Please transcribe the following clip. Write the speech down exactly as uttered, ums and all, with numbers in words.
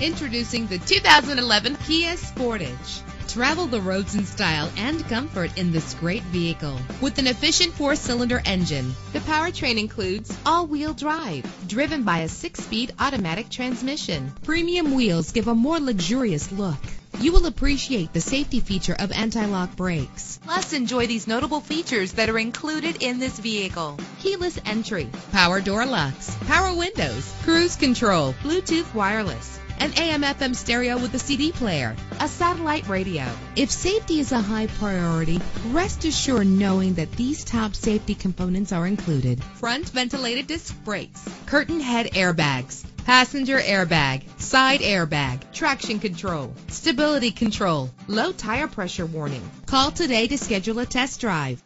Introducing the two thousand eleven Kia Sportage. Travel the roads in style and comfort in this great vehicle. With an efficient four-cylinder engine, the powertrain includes all-wheel drive, driven by a six-speed automatic transmission. Premium wheels give a more luxurious look. You will appreciate the safety feature of anti-lock brakes. Plus, enjoy these notable features that are included in this vehicle: keyless entry, power door locks, power windows, cruise control, Bluetooth wireless, an A M F M stereo with a C D player, a satellite radio. If safety is a high priority, rest assured knowing that these top safety components are included: front ventilated disc brakes, curtain head airbags, passenger airbag, side airbag, traction control, stability control, low tire pressure warning. Call today to schedule a test drive.